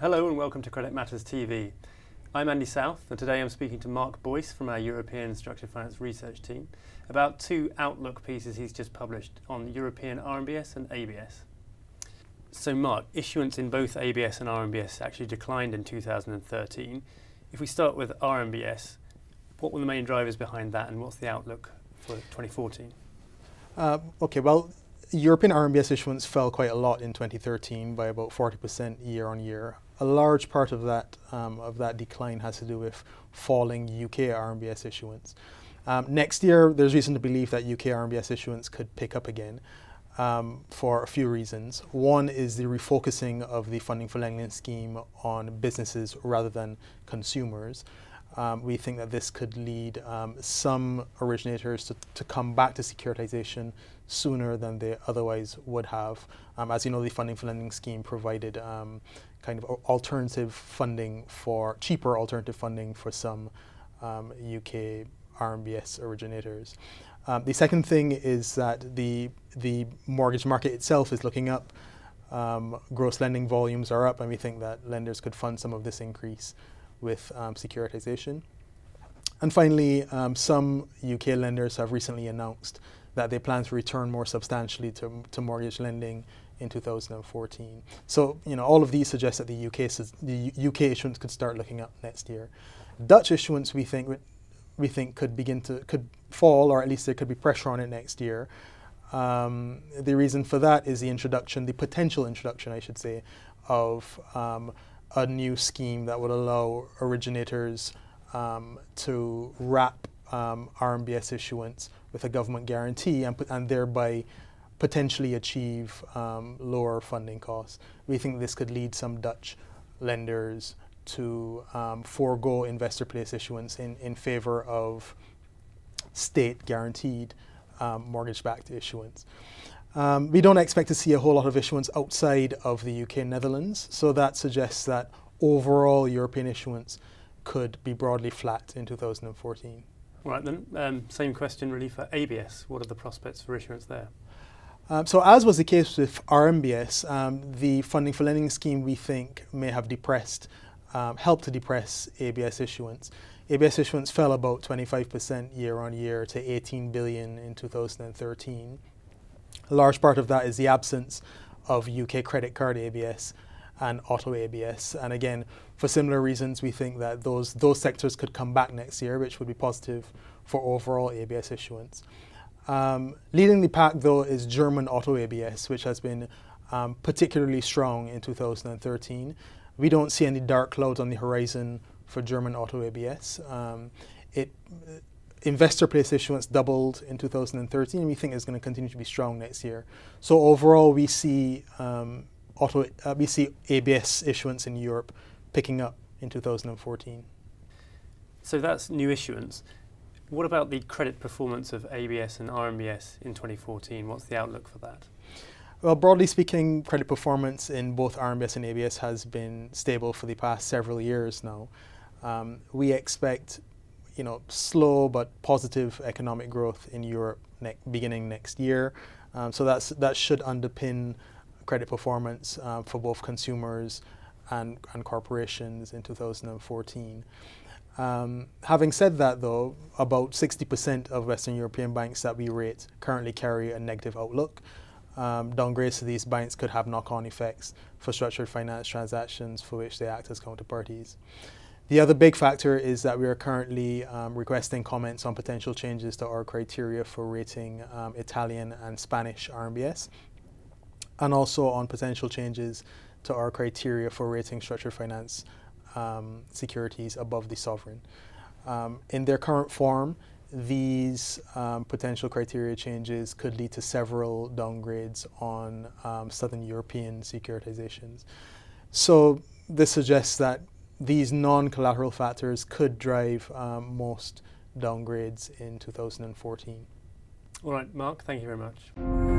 Hello and welcome to Credit Matters TV. I'm Andy South and today I'm speaking to Mark Boyce from our European Structured Finance Research Team about two outlook pieces he's just published on European RMBS and ABS. So Mark, issuance in both ABS and RMBS actually declined in 2013. If we start with RMBS, what were the main drivers behind that and what's the outlook for 2014? Okay, well, European RMBS issuance fell quite a lot in 2013 by about 40% year on year. A large part of that decline has to do with falling UK RMBS issuance. Next year, there's reason to believe that UK RMBS issuance could pick up again for a few reasons. One is the refocusing of the Funding for Lending scheme on businesses rather than consumers. We think that this could lead some originators to come back to securitization sooner than they otherwise would have. As you know, the Funding for Lending scheme provided kind of alternative funding for, cheaper alternative funding for some UK RMBS originators. The second thing is that the mortgage market itself is looking up. Gross lending volumes are up, and we think that lenders could fund some of this increase with securitization. And finally, some UK lenders have recently announced that they plan to return more substantially to mortgage lending in 2014. So, you know, all of these suggest that the UK issuance could start looking up next year. Dutch issuance, we think could fall, or at least there could be pressure on it next year. The reason for that is the potential introduction, of a new scheme that would allow originators to wrap RMBS issuance with a government guarantee and thereby potentially achieve lower funding costs. We think this could lead some Dutch lenders to forego investor place issuance in favor of state guaranteed mortgage-backed issuance. We don't expect to see a whole lot of issuance outside of the UK and Netherlands, so that suggests that overall European issuance could be broadly flat in 2014. Right then, same question really for ABS. What are the prospects for issuance there? So as was the case with RMBS, the Funding for Lending scheme we think may have helped to depress ABS issuance. ABS issuance fell about 25% year on year to 18 billion in 2013. A large part of that is the absence of UK credit card ABS and auto ABS. And again, for similar reasons, we think that those sectors could come back next year, which would be positive for overall ABS issuance. Leading the pack, though, is German auto ABS, which has been particularly strong in 2013. We don't see any dark clouds on the horizon for German auto ABS. Investor place issuance doubled in 2013, and we think it's going to continue to be strong next year. So overall, we see ABS issuance in Europe picking up in 2014. So that's new issuance. What about the credit performance of ABS and RMBS in 2014? What's the outlook for that? Well, broadly speaking, credit performance in both RMBS and ABS has been stable for the past several years now. We expect slow but positive economic growth in Europe beginning next year. So that should underpin credit performance for both consumers and corporations in 2014. Having said that, though, about 60% of Western European banks that we rate currently carry a negative outlook. Downgrades to these banks could have knock-on effects for structured finance transactions for which they act as counterparties. The other big factor is that we are currently requesting comments on potential changes to our criteria for rating Italian and Spanish RMBS, and also on potential changes to our criteria for rating structured finance securities above the sovereign. In their current form, these potential criteria changes could lead to several downgrades on Southern European securitizations. So this suggests that these non-collateral factors could drive most downgrades in 2014. All right, Mark, thank you very much.